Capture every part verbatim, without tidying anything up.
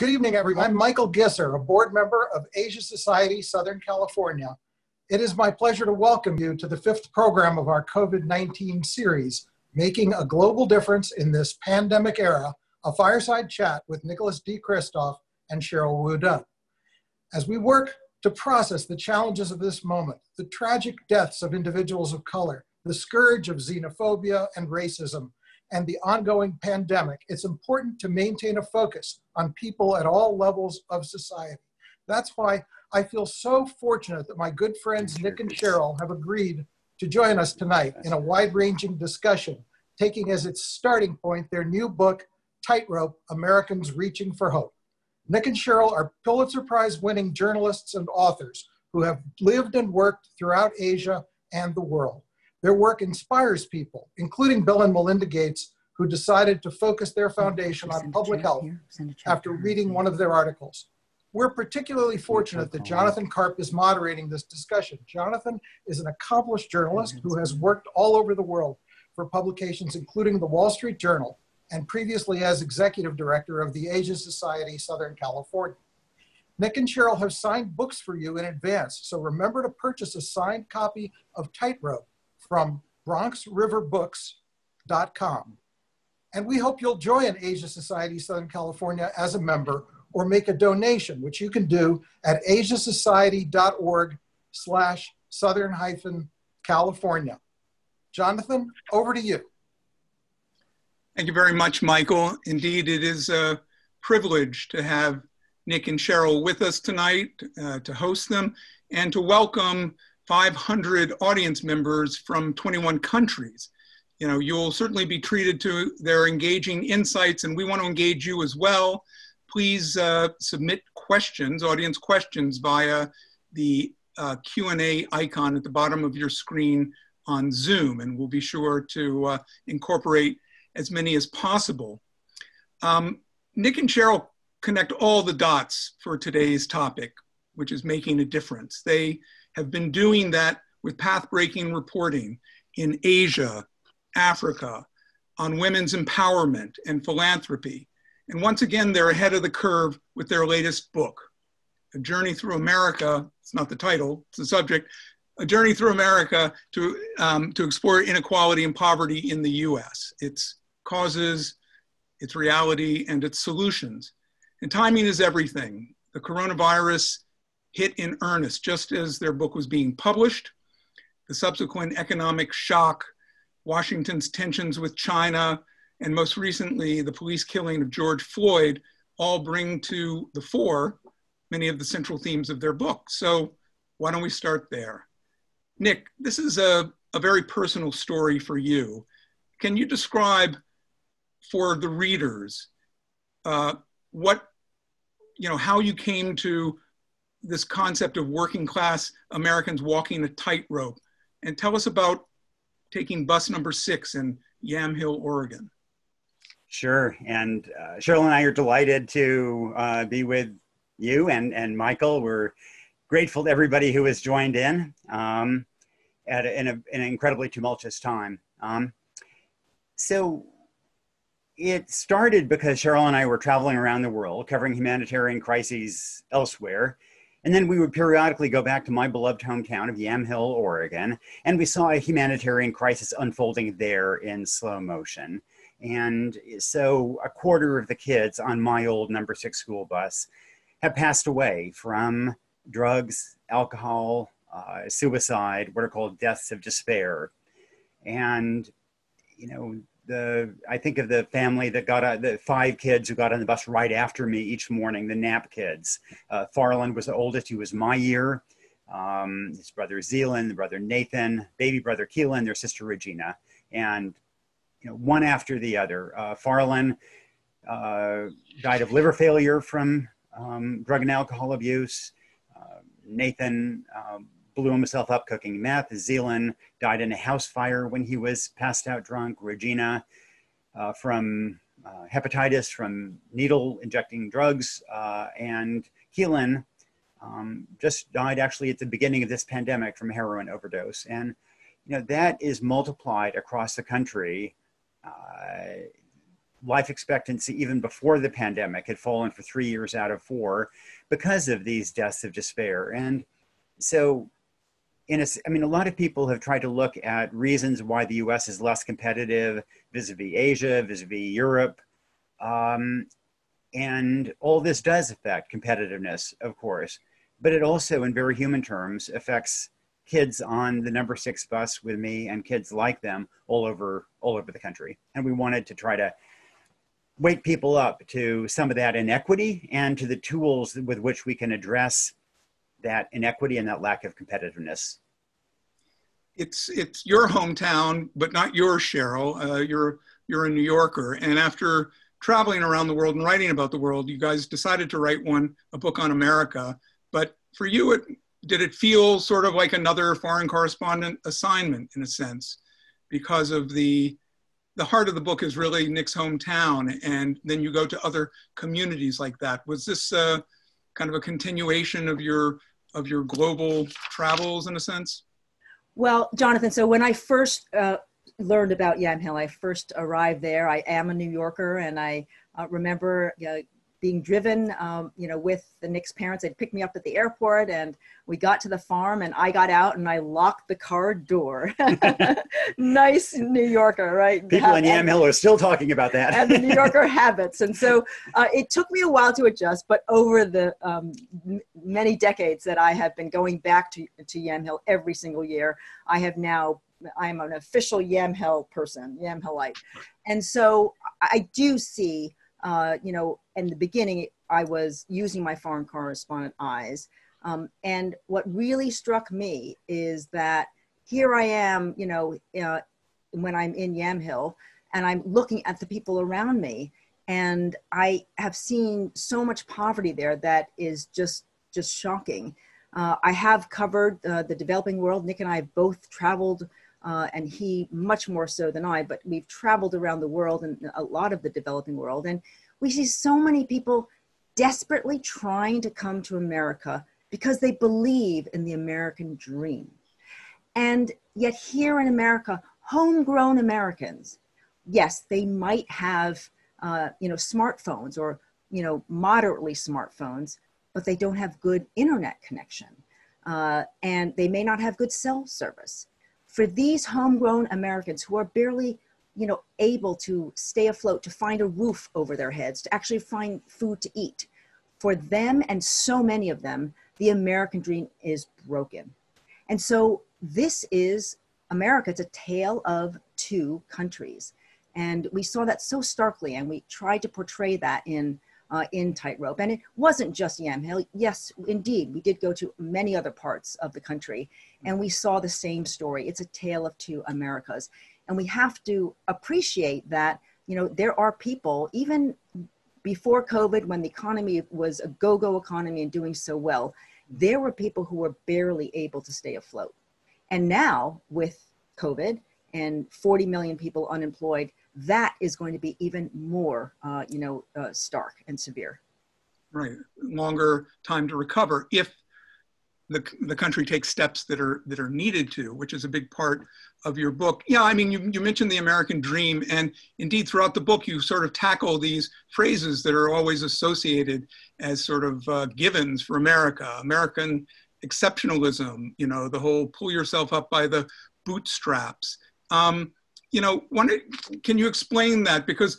Good evening, everyone. I'm Michael Gisser, a board member of Asia Society, Southern California. It is my pleasure to welcome you to the fifth program of our COVID nineteen series, Making a Global Difference in This Pandemic Era, a fireside chat with Nicholas D. Kristof and Sheryl WuDunn. As we work to process the challenges of this moment, the tragic deaths of individuals of color, the scourge of xenophobia and racism, and the ongoing pandemic, it's important to maintain a focus on people at all levels of society. That's why I feel so fortunate that my good friends Nick and Sheryl have agreed to join us tonight in a wide-ranging discussion, taking as its starting point their new book, Tightrope: Americans Reaching for Hope. Nick and Sheryl are Pulitzer Prize-winning journalists and authors who have lived and worked throughout Asia and the world. Their work inspires people, including Bill and Melinda Gates, who decided to focus their foundation on public health after reading one of their articles. We're particularly fortunate that Jonathan Karp is moderating this discussion. Jonathan is an accomplished journalist who has worked all over the world for publications including the Wall Street Journal and previously as executive director of the Asia Society, Southern California. Nick and Sheryl have signed books for you in advance, so remember to purchase a signed copy of Tightrope from Bronx River Books dot com. And we hope you'll join Asia Society Southern California as a member or make a donation, which you can do at Asia Society dot org slash Southern hyphen California. Jonathan, over to you. Thank you very much, Michael. Indeed, it is a privilege to have Nick and Sheryl with us tonight, uh, to host them, and to welcome five hundred audience members from twenty-one countries. You know, you'll certainly be treated to their engaging insights, and we want to engage you as well. Please uh, submit questions, audience questions, via the uh, Q and A icon at the bottom of your screen on Zoom, and we'll be sure to uh, incorporate as many as possible. Um, Nick and Sheryl connect all the dots for today's topic, which is making a difference. They have been doing that with path-breaking reporting in Asia, Africa, on women's empowerment and philanthropy. And once again, they're ahead of the curve with their latest book, A Journey Through America. It's not the title, it's the subject. A Journey Through America to, um, to Explore Inequality and Poverty in the U S, Its Causes, Its Reality, and Its Solutions. And timing is everything. The coronavirus hit in earnest just as their book was being published. The subsequent economic shock, Washington's tensions with China, and most recently the police killing of George Floyd all bring to the fore many of the central themes of their book. So why don't we start there? Nick, this is a, a very personal story for you. Can you describe for the readers uh, what, you know, how you came to this concept of working class Americans walking a tightrope, and tell us about taking bus number six in Yamhill, Oregon. Sure, and uh, Sheryl and I are delighted to uh, be with you and, and Michael. We're grateful to everybody who has joined in um, at a, in, a, in an incredibly tumultuous time. Um, so it started because Sheryl and I were traveling around the world covering humanitarian crises elsewhere. And then we would periodically go back to my beloved hometown of Yamhill, Oregon, and we saw a humanitarian crisis unfolding there in slow motion. And so a quarter of the kids on my old number six school bus have passed away from drugs, alcohol, uh, suicide, what are called deaths of despair. And, you know, the, I think of the family that got, uh, the five kids who got on the bus right after me each morning, the Knapp kids. Uh, Farland was the oldest, he was my year. Um, his brother Zeeland, the brother Nathan, baby brother Keelan, their sister Regina. And you know, one after the other. Uh, Farland uh, died of liver failure from um, drug and alcohol abuse. Uh, Nathan uh, blew himself up cooking meth. Zeeland died in a house fire when he was passed out drunk. Regina uh, from uh, hepatitis, from needle injecting drugs. Uh, and Keelan um, just died actually at the beginning of this pandemic from heroin overdose. And you know, that is multiplied across the country uh, life expectancy even before the pandemic had fallen for three years out of four because of these deaths of despair. And so, in a, I mean, a lot of people have tried to look at reasons why the U S is less competitive vis-a-vis Asia, vis-a-vis Europe. Um, and all this does affect competitiveness, of course, but it also, in very human terms, affects kids on the number six bus with me and kids like them all over, all over the country. And we wanted to try to wake people up to some of that inequity and to the tools with which we can address that inequity and that lack of competitiveness. It's, it's your hometown, but not yours, Sheryl. Uh, you're, you're a New Yorker. And after traveling around the world and writing about the world, you guys decided to write one, a book on America. But for you, it, did it feel sort of like another foreign correspondent assignment in a sense? Because of the, the heart of the book is really Nick's hometown, and then you go to other communities like that. Was this uh, kind of a continuation of your, of your global travels in a sense? Well, Jonathan, so when I first uh, learned about Yamhill, I first arrived there. I am a New Yorker, and I uh, remember uh, being driven, um, you know, with the Nick's parents. They'd pick me up at the airport, and we got to the farm, and I got out, and I locked the car door. Nice New Yorker, right? People in Yamhill are still talking about that. And the New Yorker habits. And so uh, it took me a while to adjust, but over the um, m many decades that I have been going back to, to Yamhill every single year, I have now, I'm an official Yamhill person, Yamhillite. And so I do see, Uh, you know, in the beginning, I was using my foreign correspondent eyes. Um, and what really struck me is that here I am, you know, uh, when I'm in Yamhill, and I'm looking at the people around me, and I have seen so much poverty there that is just, just shocking. Uh, I have covered uh, the developing world. Nick and I have both traveled, Uh, and he much more so than I, but we've traveled around the world and a lot of the developing world. And we see so many people desperately trying to come to America because they believe in the American dream. And yet here in America, homegrown Americans, yes, they might have, uh, you know, smartphones or, you know, moderately smartphones, but they don't have good internet connection. Uh, and they may not have good cell service. For these homegrown Americans who are barely, you know, able to stay afloat, to find a roof over their heads, to actually find food to eat, for them and so many of them, the American dream is broken. And so this is America. It's a tale of two countries. And we saw that so starkly, and we tried to portray that in, uh, in Tightrope. And it wasn't just Yamhill. Yes, indeed, we did go to many other parts of the country, and we saw the same story. It's a tale of two Americas. And we have to appreciate that, you know, there are people, even before COVID, when the economy was a go-go economy and doing so well, there were people who were barely able to stay afloat. And now with COVID and forty million people unemployed, that is going to be even more, uh, you know, uh, stark and severe. Right. Longer time to recover if The, the country takes steps that are that are needed to, which is a big part of your book. Yeah, I mean, you, you mentioned the American dream, and indeed throughout the book, you sort of tackle these phrases that are always associated as sort of uh, givens for America, American exceptionalism, you know, the whole pull yourself up by the bootstraps. Um, you know, wonder, can you explain that? Because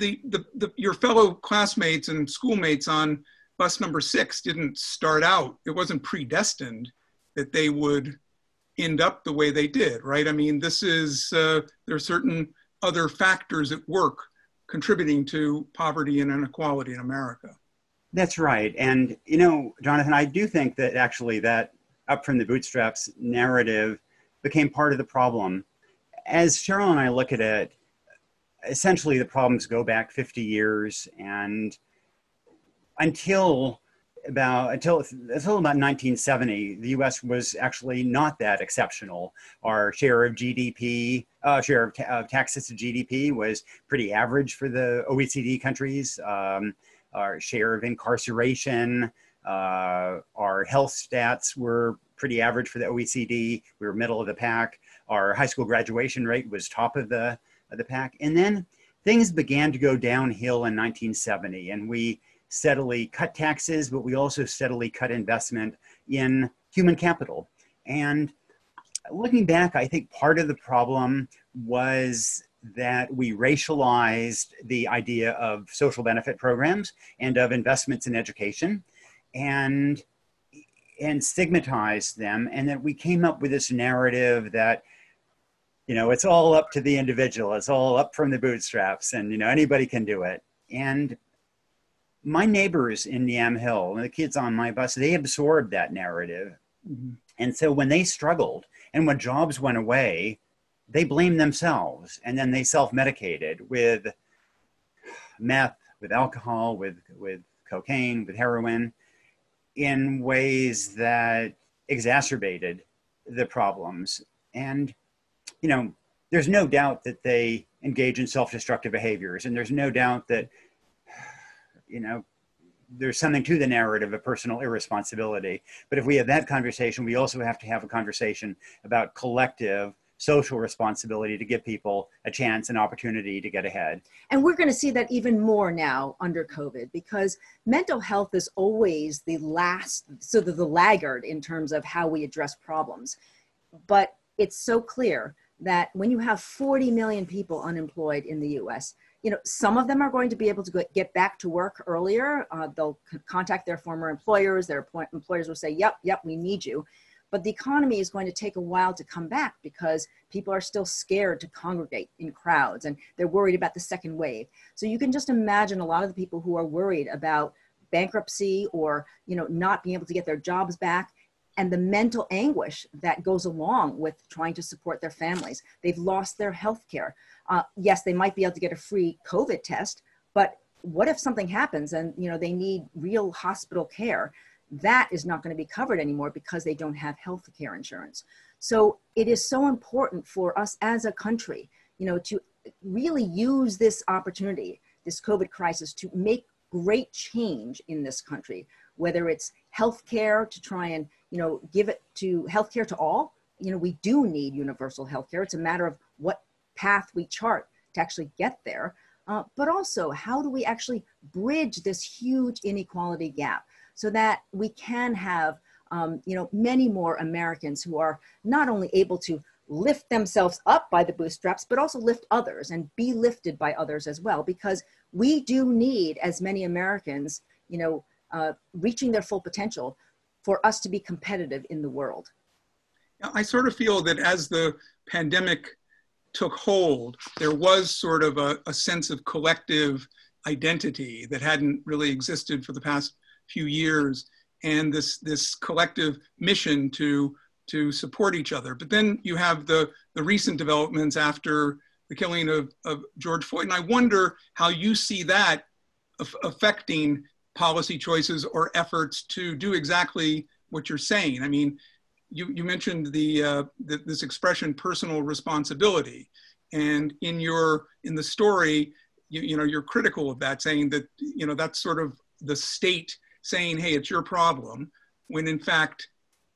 the, the, the, your fellow classmates and schoolmates on bus number six didn't start out, it wasn't predestined that they would end up the way they did, right? I mean, this is, uh, there are certain other factors at work contributing to poverty and inequality in America. That's right. And, you know, Jonathan, I do think that actually that up from the bootstraps narrative became part of the problem. As Sheryl and I look at it, essentially the problems go back fifty years, and Until about, until, until about nineteen seventy, the U S was actually not that exceptional. Our share of G D P, uh, share of, ta of taxes to G D P was pretty average for the O E C D countries. Um, our share of incarceration, uh, our health stats were pretty average for the O E C D. We were middle of the pack. Our high school graduation rate was top of the, of the pack. And then things began to go downhill in nineteen seventy, and we steadily cut taxes, but we also steadily cut investment in human capital. And looking back, I think part of the problem was that we racialized the idea of social benefit programs and of investments in education, and and stigmatized them, and that we came up with this narrative that, you know, it's all up to the individual, it's all up from the bootstraps, and, you know, anybody can do it. And my neighbors in Yamhill, the kids on my bus, they absorbed that narrative. Mm-hmm. And so when they struggled and when jobs went away, they blamed themselves, and then they self-medicated with meth, with alcohol, with, with cocaine, with heroin, in ways that exacerbated the problems. And, you know, there's no doubt that they engage in self-destructive behaviors, and there's no doubt that, you know, there's something to the narrative of personal irresponsibility. But if we have that conversation, we also have to have a conversation about collective social responsibility to give people a chance and opportunity to get ahead. And we're going to see that even more now under COVID, because mental health is always the last, so the, the laggard in terms of how we address problems. But it's so clear that when you have forty million people unemployed in the U S, you know, some of them are going to be able to go, get back to work earlier. Uh, they'll c- contact their former employers. Their po- employers will say, yep, yep, we need you. But the economy is going to take a while to come back because people are still scared to congregate in crowds, and they're worried about the second wave. So you can just imagine a lot of the people who are worried about bankruptcy or, you know, not being able to get their jobs back, and the mental anguish that goes along with trying to support their families. They've lost their health care. Uh, yes, they might be able to get a free COVID test, but what if something happens and, you know, they need real hospital care? That is not going to be covered anymore because they don't have health care insurance. So it is so important for us as a country, you know, to really use this opportunity, this COVID crisis, to make great change in this country, whether it's healthcare to try and, you know, give it to healthcare to all. You know, we do need universal healthcare. It's a matter of what path we chart to actually get there. Uh, but also, how do we actually bridge this huge inequality gap so that we can have, um, you know, many more Americans who are not only able to lift themselves up by the bootstraps, but also lift others and be lifted by others as well, because we do need as many Americans, you know, uh, reaching their full potential for us to be competitive in the world. I sort of feel that as the pandemic took hold, there was sort of a, a sense of collective identity that hadn't really existed for the past few years, and this this collective mission to to support each other. But then you have the, the recent developments after the killing of, of George Floyd, and I wonder how you see that af- affecting policy choices or efforts to do exactly what you're saying. I mean, you, you mentioned the, uh, the this expression, personal responsibility, and in your in the story, you, you know, you're critical of that, saying that, you know, that's sort of the state saying, hey, it's your problem, when in fact,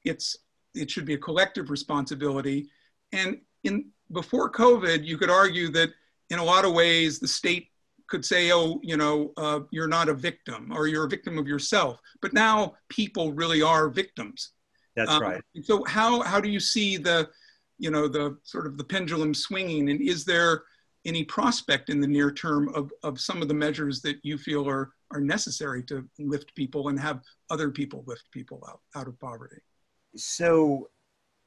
it's it should be a collective responsibility. And in before COVID, you could argue that in a lot of ways, the state could say, oh, you know, uh, you're not a victim, or you're a victim of yourself. But now people really are victims. That's um, right. So how how do you see the, you know, the sort of the pendulum swinging? And is there any prospect in the near term of, of some of the measures that you feel are are necessary to lift people and have other people lift people out, out of poverty? So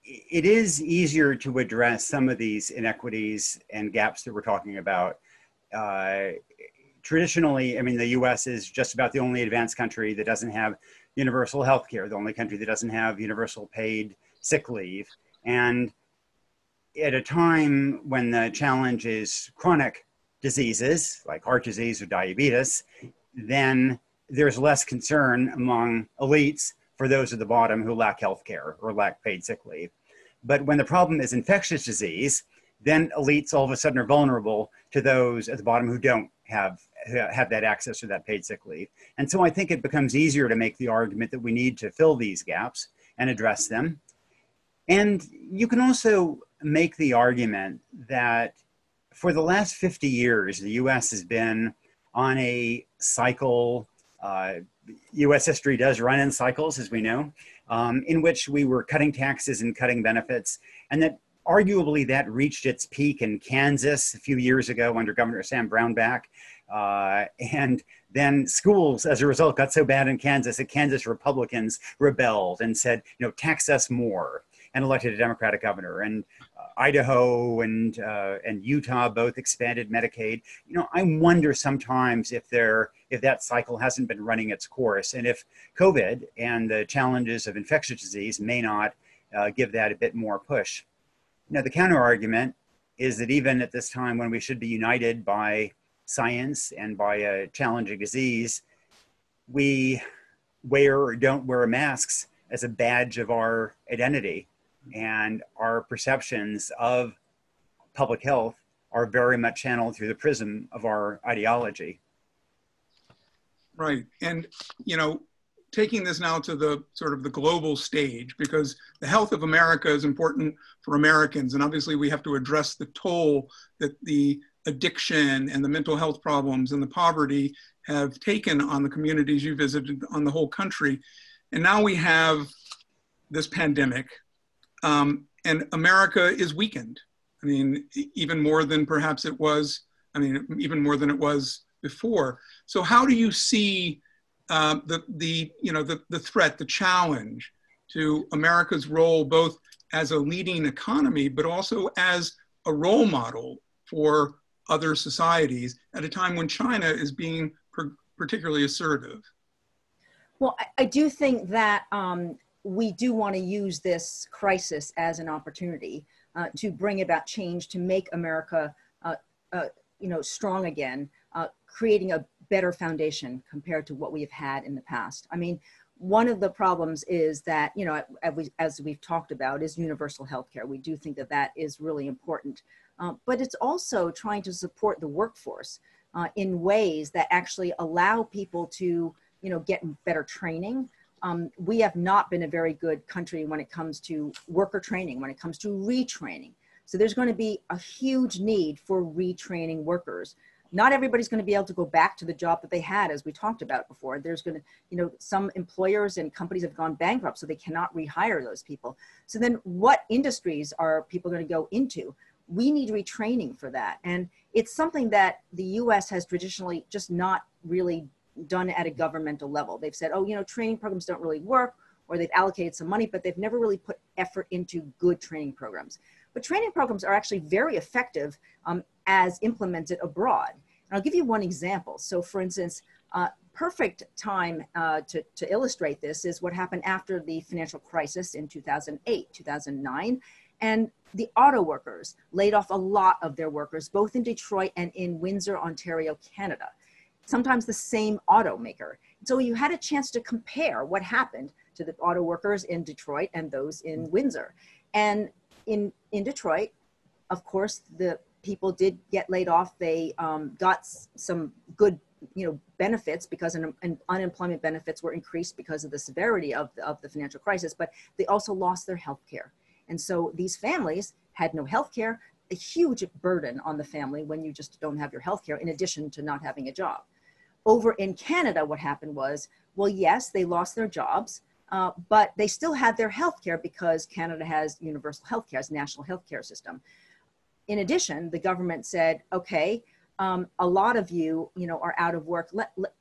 it is easier to address some of these inequities and gaps that we're talking about. Uh, traditionally, I mean, the U S is just about the only advanced country that doesn't have universal health care, the only country that doesn't have universal paid sick leave. And at a time when the challenge is chronic diseases like heart disease or diabetes, then there's less concern among elites for those at the bottom who lack health care or lack paid sick leave. But when the problem is infectious disease, then elites all of a sudden are vulnerable to those at the bottom who don't have, have that access to that paid sick leave. And so I think it becomes easier to make the argument that we need to fill these gaps and address them. And you can also make the argument that for the last fifty years, the U S has been on a cycle. Uh, U S history does run in cycles, as we know, um, in which we were cutting taxes and cutting benefits, and that arguably that reached its peak in Kansas a few years ago under Governor Sam Brownback. Uh, and then schools, as a result, got so bad in Kansas that Kansas Republicans rebelled and said, you know, tax us more, and elected a Democratic governor. And uh, Idaho and, uh, and Utah both expanded Medicaid. You know, I wonder sometimes if there, if that cycle hasn't been running its course, and if COVID and the challenges of infectious disease may not uh, give that a bit more push. Now, the counter argument is that even at this time when we should be united by science and by a challenging disease, we wear or don't wear masks as a badge of our identity, and our perceptions of public health are very much channeled through the prism of our ideology. Right, and you know, taking this now to the sort of the global stage, because the health of America is important for Americans, and obviously we have to address the toll that the addiction and the mental health problems and the poverty have taken on the communities you visited, on the whole country. And now we have this pandemic, um, and America is weakened. I mean, even more than perhaps it was, I mean, even more than it was before. So how do you see uh, the, the, you know, the, the threat, the challenge to America's role, both as a leading economy, but also as a role model for other societies at a time when China is being particularly assertive? Well, I, I do think that um, we do want to use this crisis as an opportunity uh, to bring about change, to make America, uh, uh, you know, strong again, uh, creating a better foundation compared to what we've had in the past. I mean, one of the problems is that, you know, as, we, as we've talked about, is universal healthcare. We do think that that is really important, uh, but it's also trying to support the workforce uh, in ways that actually allow people to, you know, get better training. Um, we have not been a very good country when it comes to worker training, when it comes to retraining. So there's going to be a huge need for retraining workers. Not everybody's going to be able to go back to the job that they had, as we talked about before. There's going to, you know, some employers and companies have gone bankrupt, so they cannot rehire those people. So then what industries are people going to go into? We need retraining for that. And it's something that the U S has traditionally just not really done at a governmental level. They've said, oh, you know, training programs don't really work, or they've allocated some money, but they've never really put effort into good training programs. But training programs are actually very effective um, as implemented abroad. And I'll give you one example. So for instance, uh, perfect time uh, to, to illustrate this is what happened after the financial crisis in two thousand eight, two thousand nine. And the auto workers laid off a lot of their workers, both in Detroit and in Windsor, Ontario, Canada. Sometimes the same automaker. So you had a chance to compare what happened to the auto workers in Detroit and those in Windsor. And in, in Detroit, of course, the people did get laid off. They um, got some good, you know, benefits because an, an unemployment benefits were increased because of the severity of the, of the financial crisis, but they also lost their health care. And so these families had no health care, a huge burden on the family when you just don't have your health care in addition to not having a job. Over in Canada, what happened was, well, yes, they lost their jobs, uh, but they still had their health care because Canada has universal health care, has a national health care system. In addition, the government said, okay, um, a lot of you, you know, are out of work. Let, let,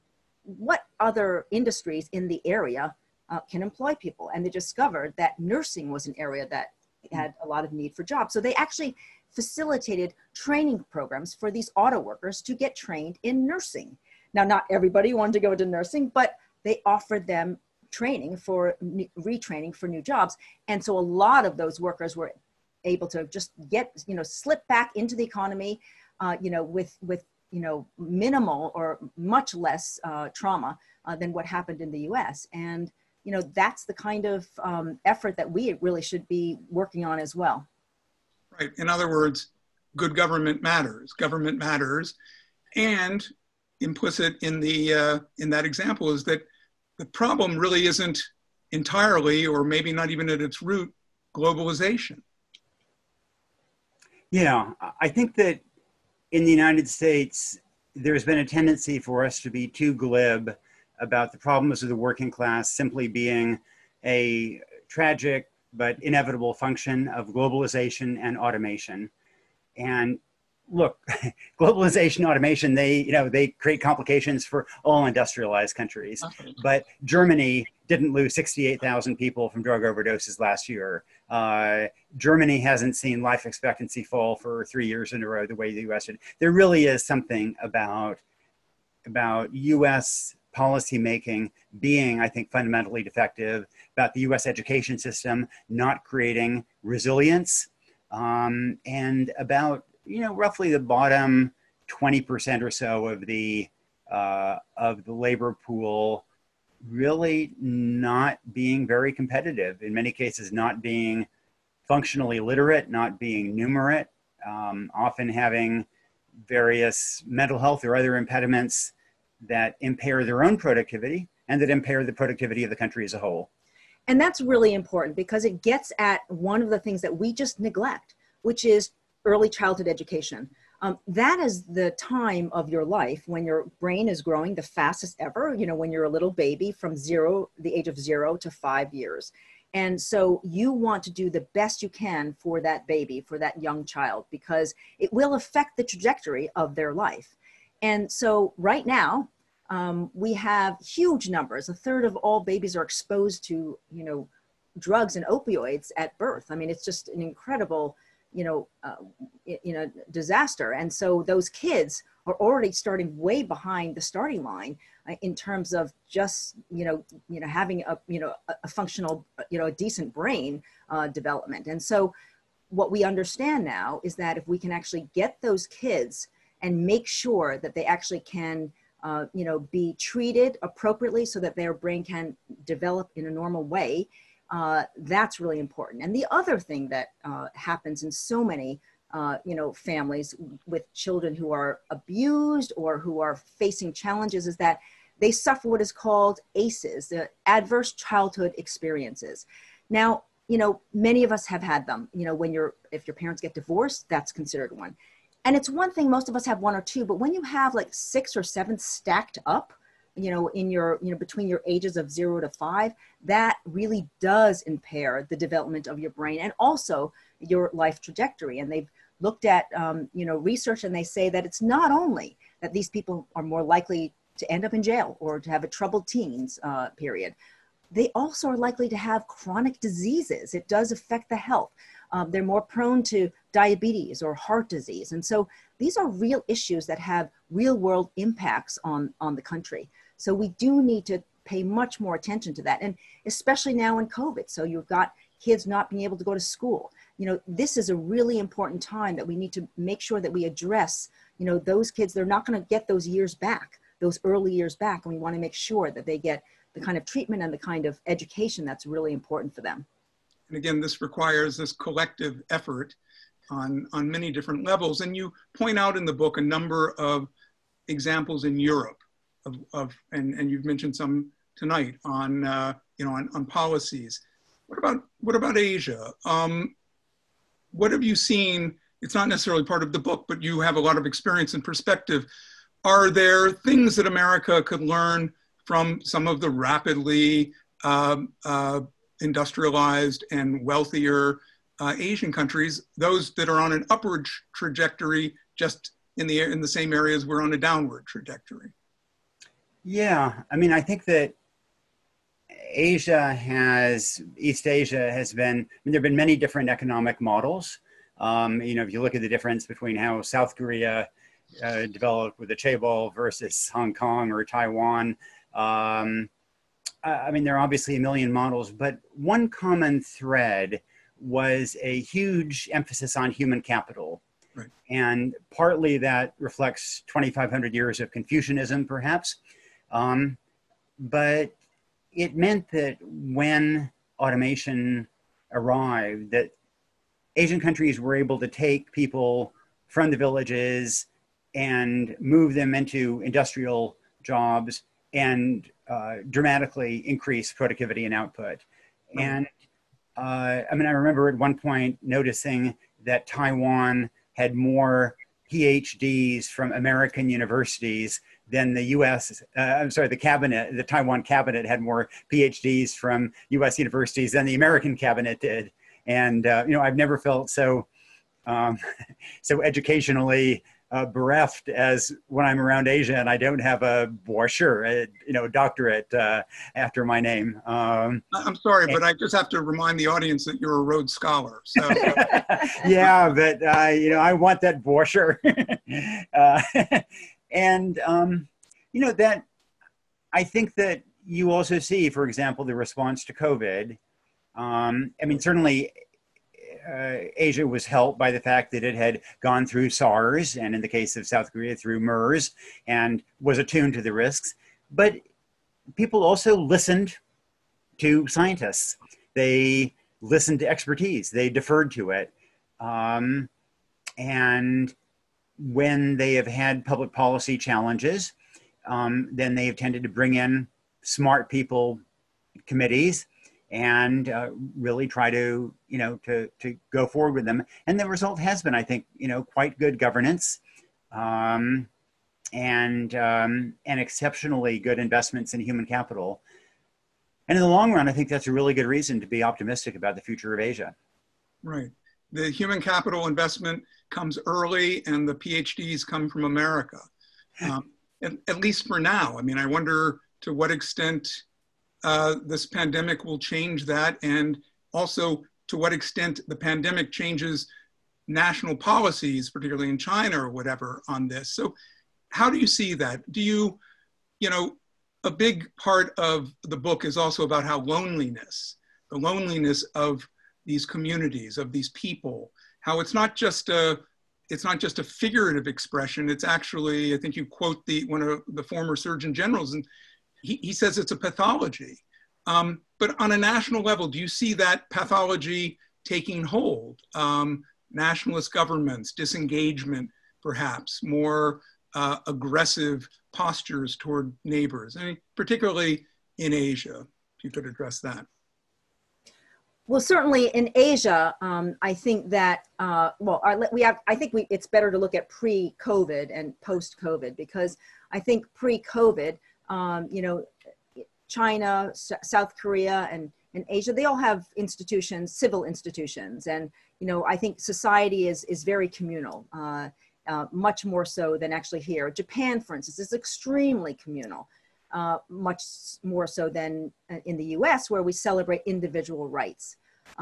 what other industries in the area uh, can employ people? And they discovered that nursing was an area that had a lot of need for jobs. So they actually facilitated training programs for these auto workers to get trained in nursing. Now, not everybody wanted to go into nursing, but they offered them training for retraining for new jobs. And so a lot of those workers were able to just get, you know, slip back into the economy, uh, you know, with, with, you know, minimal or much less uh, trauma uh, than what happened in the U S. And, you know, that's the kind of um, effort that we really should be working on as well. Right. In other words, good government matters. Government matters. And implicit in the uh, in that example is that the problem really isn't entirely, or maybe not even at its root, globalization. Yeah, I think that in the United States, there's been a tendency for us to be too glib about the problems of the working class simply being a tragic but inevitable function of globalization and automation. And look, globalization, automation, they, you know, they create complications for all industrialized countries. But Germany didn't lose sixty-eight thousand people from drug overdoses last year. Uh, Germany hasn't seen life expectancy fall for three years in a row the way the U S did. There really is something about, about U S policymaking being, I think, fundamentally defective, about the U S education system not creating resilience, um, and about, you know, roughly the bottom twenty percent or so of the, uh, of the labor pool really not being very competitive, in many cases not being functionally literate, not being numerate, um, often having various mental health or other impediments that impair their own productivity and that impair the productivity of the country as a whole. And that's really important because it gets at one of the things that we just neglect, which is early childhood education. Um, that is the time of your life when your brain is growing the fastest ever, you know, when you're a little baby from zero, the age of zero to five years. And so you want to do the best you can for that baby, for that young child, because it will affect the trajectory of their life. And so right now, um, we have huge numbers. A third of all babies are exposed to, you know, drugs and opioids at birth. I mean, it's just an incredible, you know, uh, you know, disaster. And so those kids are already starting way behind the starting line uh, in terms of just, you know, you know, having a, you know, a functional, you know, a decent brain uh, development. And so what we understand now is that if we can actually get those kids and make sure that they actually can, uh, you know, be treated appropriately so that their brain can develop in a normal way, uh, that's really important. And the other thing that uh, happens in so many, uh, you know, families with children who are abused or who are facing challenges is that they suffer what is called A C Es, the adverse childhood experiences. Now, you know, many of us have had them. You know, when you're, if your parents get divorced, that's considered one. And it's one thing, most of us have one or two, but when you have like six or seven stacked up, you know, in your, you know, between your ages of zero to five, that really does impair the development of your brain and also your life trajectory. And they've looked at, um, you know, research, and they say that it's not only that these people are more likely to end up in jail or to have a troubled teens uh, period, they also are likely to have chronic diseases. It does affect the health. Um, they're more prone to diabetes or heart disease. And so these are real issues that have real world impacts on, on the country. So we do need to pay much more attention to that. And especially now in COVID. So you've got kids not being able to go to school. You know, this is a really important time that we need to make sure that we address, you know, those kids. They're not going to get those years back, those early years back. And we want to make sure that they get the kind of treatment and the kind of education that's really important for them. And again, this requires this collective effort on, on many different levels. And you point out in the book a number of examples in Europe of, of and, and you've mentioned some tonight on, uh, you know, on, on policies. What about, what about Asia? Um, what have you seen? It's not necessarily part of the book, but you have a lot of experience and perspective. Are there things that America could learn from some of the rapidly um, uh, industrialized and wealthier uh, Asian countries, those that are on an upward trajectory, just in the, in the same areas we're on a downward trajectory? Yeah, I mean, I think that Asia has, East Asia has been, I mean, there have been many different economic models. Um, you know, if you look at the difference between how South Korea uh, developed with the chaebol versus Hong Kong or Taiwan, Um, I mean, there are obviously a million models, but one common thread was a huge emphasis on human capital. Right. And partly that reflects twenty-five hundred years of Confucianism, perhaps. Um, but it meant that when automation arrived, that Asian countries were able to take people from the villages and move them into industrial jobs and uh, dramatically increase productivity and output. And uh, I mean, I remember at one point noticing that Taiwan had more PhDs from American universities than the U S, uh, I'm sorry, the cabinet, the Taiwan cabinet had more PhDs from U S universities than the American cabinet did. And, uh, you know, I've never felt so, um, so educationally uh, bereft as when I'm around Asia and I don't have a, well, sure, a, you know, doctorate uh, after my name. Um, I'm sorry, and, but I just have to remind the audience that you're a Rhodes Scholar. So. Yeah, but, uh, you know, I want that Borscher. uh, and, um, you know, that, I think that you also see, for example, the response to COVID. Um, I mean, certainly uh, Asia was helped by the fact that it had gone through SARS, and in the case of South Korea, through MERS, and was attuned to the risks. But people also listened to scientists. They listened to expertise. They deferred to it. Um, and when they have had public policy challenges, um, then they have tended to bring in smart people committees and uh, really try to, you know, to, to go forward with them. And the result has been, I think, you know, quite good governance um, and, um, and exceptionally good investments in human capital. And in the long run, I think that's a really good reason to be optimistic about the future of Asia. Right. The human capital investment comes early and the PhDs come from America, um, at, at least for now. I mean, I wonder to what extent Uh, this pandemic will change that, and also to what extent the pandemic changes national policies, particularly in China or whatever, on this. So how do you see that? Do you, you know, a big part of the book is also about how loneliness, the loneliness of these communities, of these people, how it's not just a, it's not just a figurative expression. It's actually, I think you quote the, one of the former Surgeon Generals, and He, he says it's a pathology. Um, but on a national level, do you see that pathology taking hold? Um, nationalist governments, disengagement, perhaps, more uh, aggressive postures toward neighbors, I mean, particularly in Asia, if you could address that. Well, certainly in Asia, um, I think that, uh, well, our, we have, I think we, it's better to look at pre-COVID and post-COVID, because I think pre-COVID, Um, you know, China, S South Korea, and, and Asia, they all have institutions, civil institutions. And, you know, I think society is, is very communal, uh, uh, much more so than actually here. Japan, for instance, is extremely communal, uh, much more so than in the U S, where we celebrate individual rights.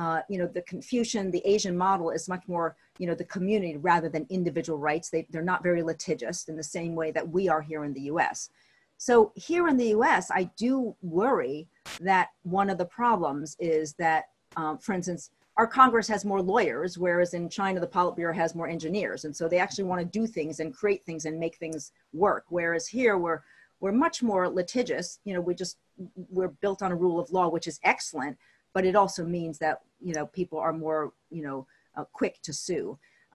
Uh, you know, the Confucian, the Asian model is much more, you know, the community rather than individual rights. They, they're not very litigious in the same way that we are here in the U S. So here in the U S, I do worry that one of the problems is that, um, for instance, our Congress has more lawyers, whereas in China, the Politburo has more engineers. And so they actually want to do things and create things and make things work. Whereas here, we're, we're much more litigious. You know, we just, we're built on a rule of law, which is excellent, but it also means that, you know, people are more, you know, uh, quick to sue.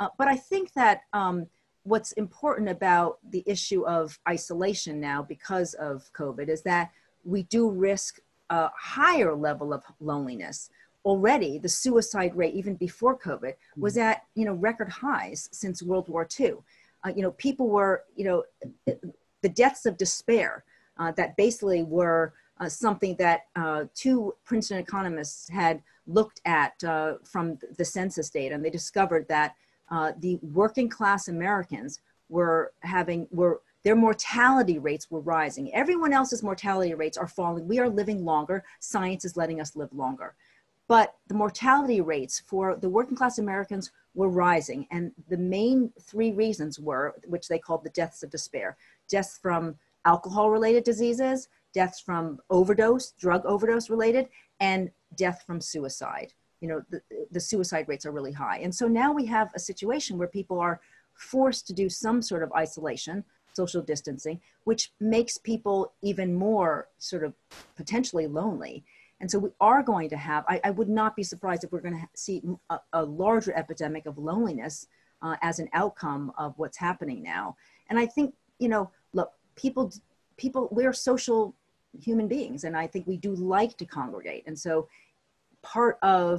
Uh, but I think that, um, what's important about the issue of isolation now because of COVID is that we do risk a higher level of loneliness. Already the suicide rate, even before COVID, was at, you know, record highs since World War Two. Uh, you know, people were, you know, the deaths of despair uh, that basically were uh, something that uh, two Princeton economists had looked at uh, from the census data, and they discovered that Uh, the working class Americans were having, were, their mortality rates were rising. Everyone else's mortality rates are falling. We are living longer. Science is letting us live longer. But the mortality rates for the working class Americans were rising. And the main three reasons were, which they called the deaths of despair: deaths from alcohol-related diseases, deaths from overdose, drug overdose-related, and death from suicide. You know, the, the suicide rates are really high. And so now we have a situation where people are forced to do some sort of isolation, social distancing, which makes people even more sort of potentially lonely. And so we are going to have, I, I would not be surprised if we're going to see a, a larger epidemic of loneliness uh, as an outcome of what's happening now. And I think, you know, look, people, people, we're social human beings, and I think we do like to congregate. And so part of,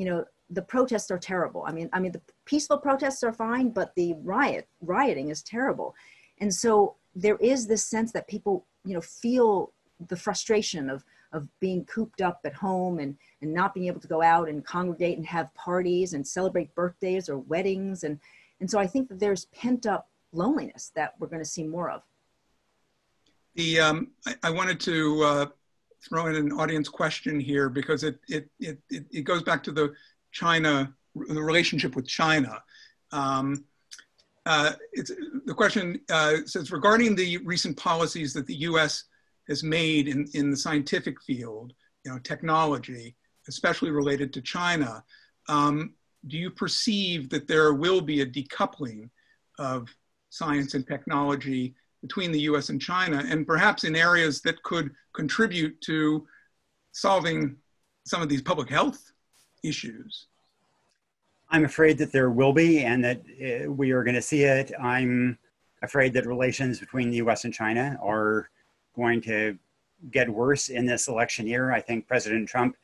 you know, the protests are terrible. I mean, I mean, the peaceful protests are fine, but the riot, rioting is terrible. And so there is this sense that people, you know, feel the frustration of, of being cooped up at home and, and not being able to go out and congregate and have parties and celebrate birthdays or weddings. And, and so I think that there's pent up loneliness that we're going to see more of. The, um, I, I wanted to uh, throw in an audience question here because it, it, it, it goes back to the China, the relationship with China. Um, uh, it's, the question uh, says, regarding the recent policies that the U S has made in, in the scientific field, you know, technology, especially related to China, um, do you perceive that there will be a decoupling of science and technology between the U S and China, and perhaps in areas that could contribute to solving some of these public health issues? I'm afraid that there will be, and that uh, we are going to see it. I'm afraid that relations between the U S and China are going to get worse in this election year. I think President Trump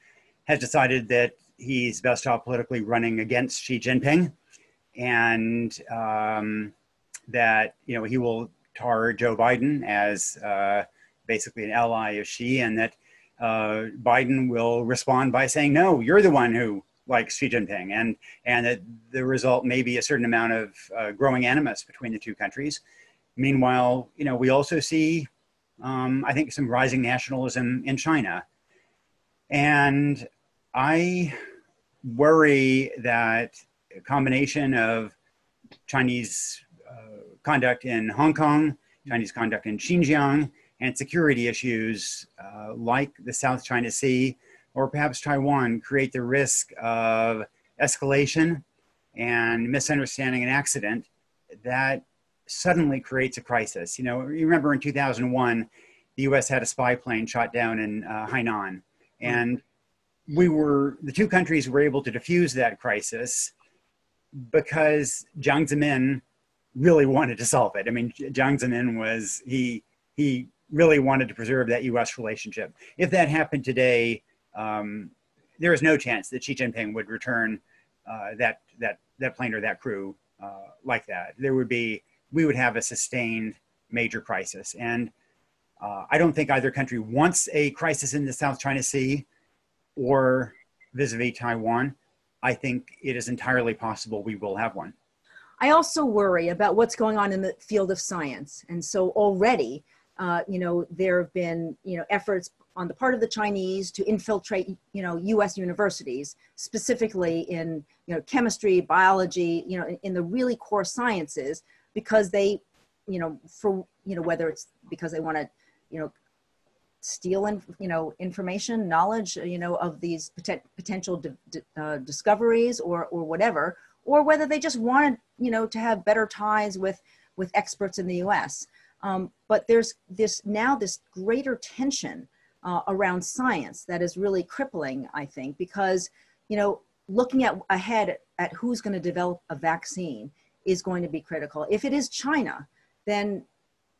has decided that he's best off politically running against Xi Jinping, and um, that, you know, he will tar Joe Biden as uh, basically an ally of Xi, and that uh, Biden will respond by saying, no, you're the one who likes Xi Jinping, and, and that the result may be a certain amount of uh, growing animus between the two countries. Meanwhile, you know, we also see, um, I think, some rising nationalism in China. And I worry that a combination of Chinese uh, conduct in Hong Kong, Chinese conduct in Xinjiang, and security issues uh, like the South China Sea, or perhaps Taiwan, create the risk of escalation and misunderstanding and accident that suddenly creates a crisis. You know, you remember in two thousand one, the U S had a spy plane shot down in uh, Hainan, and we were, the two countries were able to defuse that crisis because Jiang Zemin really wanted to solve it. I mean, Jiang Zemin was, he, he really wanted to preserve that U S relationship. If that happened today, um, there is no chance that Xi Jinping would return uh, that, that, that plane or that crew uh, like that. There would be, we would have a sustained major crisis. And uh, I don't think either country wants a crisis in the South China Sea or vis-a-vis Taiwan. I think it is entirely possible we will have one. I also worry about what's going on in the field of science. And so already, uh, you know, there have been, you know, efforts on the part of the Chinese to infiltrate, you know, U S universities, specifically in, you know, chemistry, biology, you know, in, in the really core sciences, because they, you know, for, you know, whether it's because they want to, you know, steal, in, you know, information, knowledge, you know, of these poten potential di di uh, discoveries or, or whatever, or whether they just wanted, you know, to have better ties with, with experts in the U S. Um, but there's this now this greater tension uh, around science that is really crippling, I think, because, you know, looking at ahead at who's going to develop a vaccine is going to be critical. If it is China, then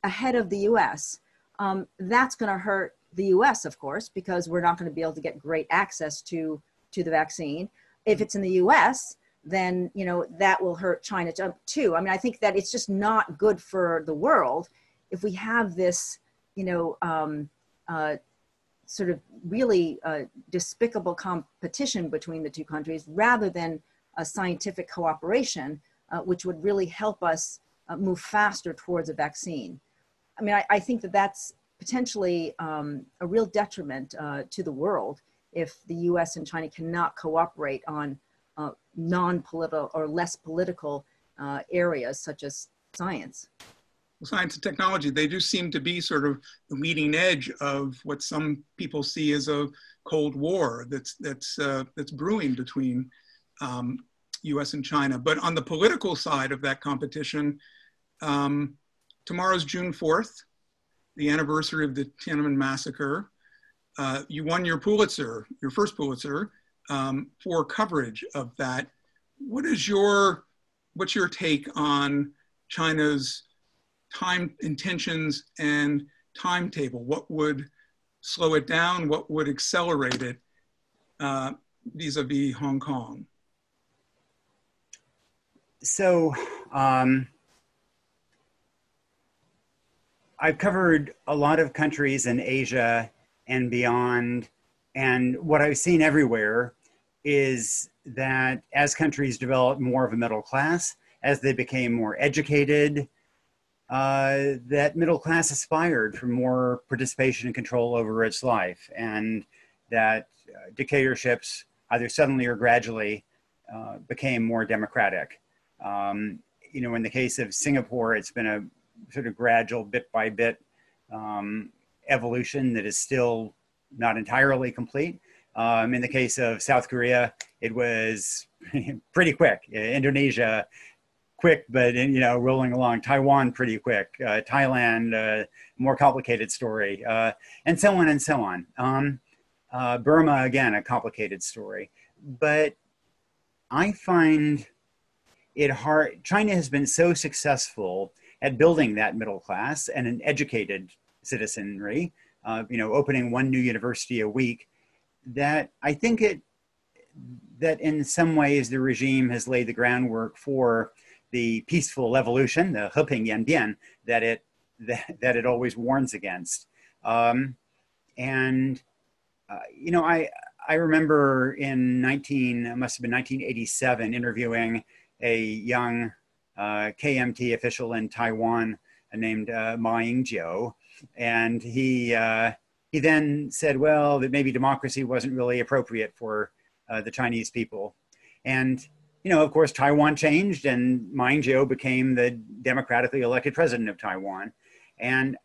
ahead of the U S, um, that's going to hurt the U S, of course, because we're not going to be able to get great access to, to the vaccine. If it's in the U S, then, you know, that will hurt China too. I mean, I think that it's just not good for the world if we have this, you know, um, uh, sort of really uh, despicable competition between the two countries rather than a scientific cooperation, uh, which would really help us uh, move faster towards a vaccine. I mean, I, I think that that's potentially um, a real detriment uh, to the world if the U S and China cannot cooperate on Uh, non-political or less political uh, areas such as science. Well, science and technology, they do seem to be sort of the leading edge of what some people see as a Cold War that's, that's, uh, that's brewing between um, U S and China. But on the political side of that competition, um, tomorrow's June fourth, the anniversary of the Tiananmen Massacre. Uh, you won your Pulitzer, your first Pulitzer, Um, for coverage of that. What is your, what's your take on China's time intentions and timetable? What would slow it down? What would accelerate it uh, vis-a-vis Hong Kong? So um, I've covered a lot of countries in Asia and beyond. And what I've seen everywhere is that as countries developed more of a middle class, as they became more educated, uh, that middle class aspired for more participation and control over its life. And that uh, dictatorships, either suddenly or gradually, uh, became more democratic. Um, you know, in the case of Singapore, it's been a sort of gradual, bit by bit um, evolution that is still not entirely complete. Um, in the case of South Korea, it was pretty quick. Indonesia, quick, but in, you know, rolling along. Taiwan, pretty quick. Uh, Thailand, uh, more complicated story, uh, and so on and so on. Um, uh, Burma, again, a complicated story. But I find it hard. China has been so successful at building that middle class and an educated citizenry, uh, you know, opening one new university a week, that I think it, that in some ways the regime has laid the groundwork for the peaceful evolution, the Heping Yanbian, that it, that, that it always warns against. Um, and, uh, you know, I, I remember in nineteen, it must have been nineteen eighty-seven, interviewing a young Uh, K M T official in Taiwan named uh, Ma Ying-jeou, and he uh, he then said, well, that maybe democracy wasn't really appropriate for uh, the Chinese people. And you know, of course, Taiwan changed, and Ma Ying-jeou became the democratically elected president of Taiwan. And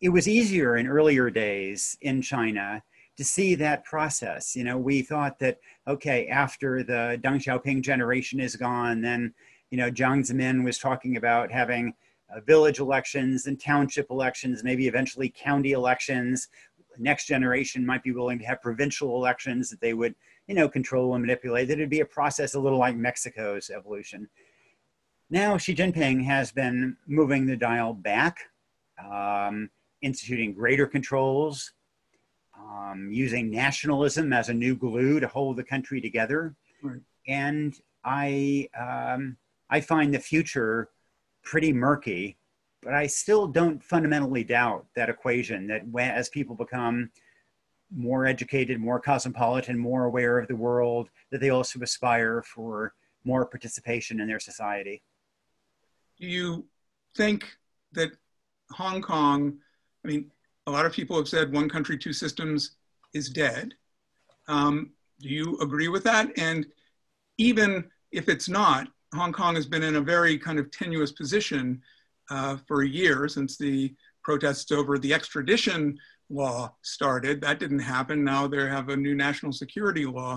it was easier in earlier days in China to see that process. You know, we thought that, okay, after the Deng Xiaoping generation is gone, then, you know, Jiang Zemin was talking about having uh, village elections and township elections, maybe eventually county elections. Next generation might be willing to have provincial elections that they would, you know, control and manipulate. That it'd be a process a little like Mexico's evolution. Now, Xi Jinping has been moving the dial back, um, instituting greater controls, Um, using nationalism as a new glue to hold the country together. Right. And I, um, I find the future pretty murky, but I still don't fundamentally doubt that equation, that when, as people become more educated, more cosmopolitan, more aware of the world, that they also aspire for more participation in their society. Do you think that Hong Kong, I mean, a lot of people have said one country, two systems is dead. Um, do you agree with that? And even if it's not, Hong Kong has been in a very kind of tenuous position uh, for a year since the protests over the extradition law started. That didn't happen. Now they have a new national security law.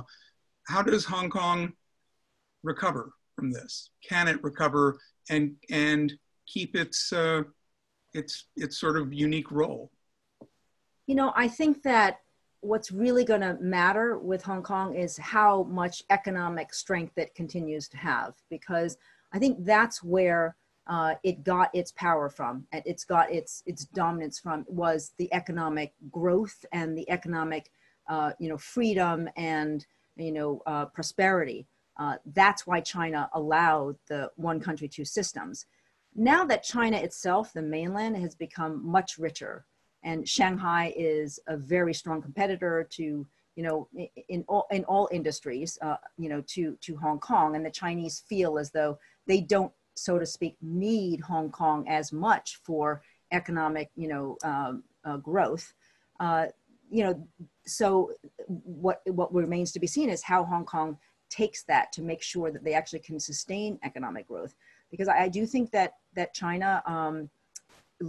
How does Hong Kong recover from this? Can it recover and, and keep its, uh, its, its sort of unique role? You know, I think that what's really going to matter with Hong Kong is how much economic strength it continues to have, because I think that's where uh, it got its power from, and it's got its its dominance from, was the economic growth and the economic, uh, you know, freedom and, you know, uh, prosperity. Uh, that's why China allowed the one country, two systems. Now that China itself, the mainland, has become much richer. And Shanghai is a very strong competitor to, you know, in all, in all industries, uh, you know, to, to Hong Kong. And the Chinese feel as though they don't, so to speak, need Hong Kong as much for economic, you know, um, uh, growth. Uh, you know, so what, what remains to be seen is how Hong Kong takes that to make sure that they actually can sustain economic growth. Because I, I do think that, that China, um,